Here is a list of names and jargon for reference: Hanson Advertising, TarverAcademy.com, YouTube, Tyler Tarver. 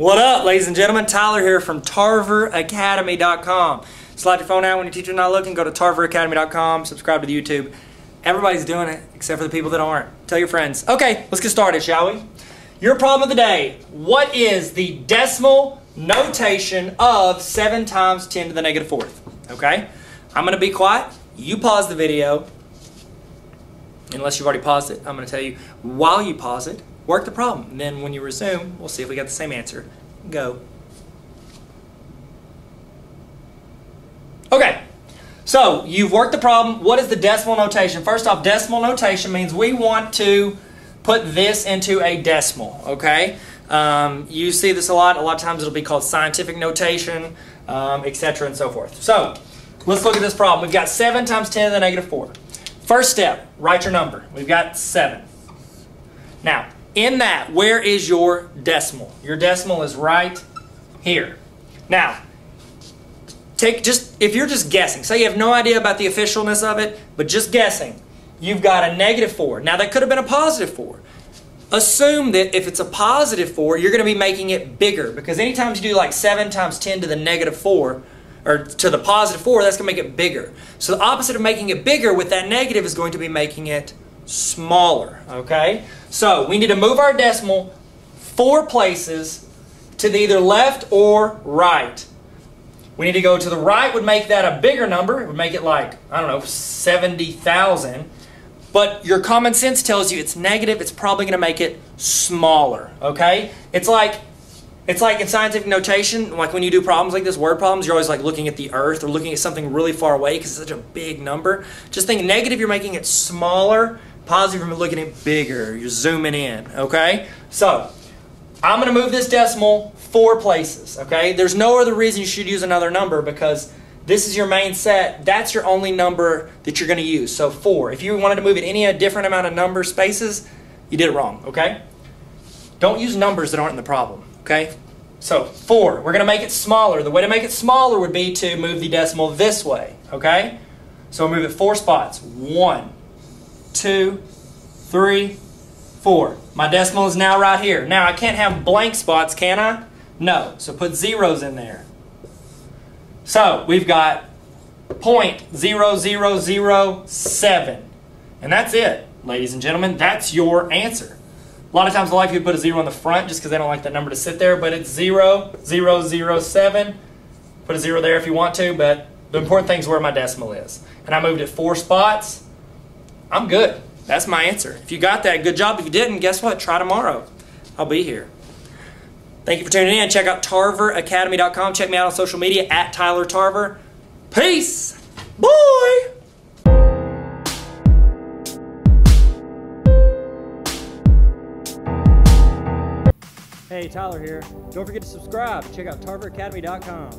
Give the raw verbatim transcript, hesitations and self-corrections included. What up, ladies and gentlemen? Tyler here from Tarver Academy dot com. Slide your phone out when your teacher's not looking. Go to Tarver Academy dot com. Subscribe to the YouTube. Everybody's doing it, except for the people that aren't. Tell your friends. Okay, let's get started, shall we? Your problem of the day. What is the decimal notation of seven times ten to the negative fourth? Okay? I'm going to be quiet. You pause the video. Unless you've already paused it. I'm going to tell you while you pause it. Work the problem. And then when you resume, we'll see if we got the same answer. Go. Okay. So, you've worked the problem. What is the decimal notation? First off, decimal notation means we want to put this into a decimal. Okay? Um, you see this a lot. A lot of times it'll be called scientific notation, um, et cetera and so forth. So, let's look at this problem. We've got seven times ten to the negative four. First step, write your number. We've got seven. Now, in that, where is your decimal? Your decimal is right here. Now, take just if you're just guessing, say you have no idea about the officialness of it, but just guessing, you've got a negative four. Now, that could have been a positive four. Assume that if it's a positive four, you're going to be making it bigger, because anytime you do like seven times ten to the negative four, or to the positive four, that's going to make it bigger. So the opposite of making it bigger with that negative is going to be making it smaller, okay? So we need to move our decimal four places to the either left or right. We need to go to the right, would make that a bigger number. It would make it like, I don't know, seventy thousand. But your common sense tells you it's negative. It's probably going to make it smaller, okay? It's like, it's like in scientific notation, like when you do problems like this, word problems, you're always like looking at the earth or looking at something really far away because it's such a big number. Just think negative, you're making it smaller. Positive, you're looking at it bigger. You're zooming in, okay? So, I'm going to move this decimal four places, okay? There's no other reason you should use another number because this is your main set. That's your only number that you're going to use, so four. If you wanted to move it any different amount of number spaces, you did it wrong, okay? Don't use numbers that aren't in the problem. Okay, so four, we're going to make it smaller. The way to make it smaller would be to move the decimal this way, okay? So we'll move it four spots. One, two, three, four. My decimal is now right here. Now, I can't have blank spots, can I? No, so put zeros in there. So we've got point zero zero zero seven, and that's it, ladies and gentlemen. That's your answer. A lot of times in life you put a zero in the front just because they don't like that number to sit there, but it's zero, zero, zero, seven. Put a zero there if you want to, but the important thing is where my decimal is. And I moved it four spots. I'm good. That's my answer. If you got that, good job. If you didn't, guess what? Try tomorrow. I'll be here. Thank you for tuning in. Check out Tarver Academy dot com. Check me out on social media, at Tyler Tarver. Peace. Boy. Hey, Tyler here. Don't forget to subscribe. Check out Tarver Academy dot com.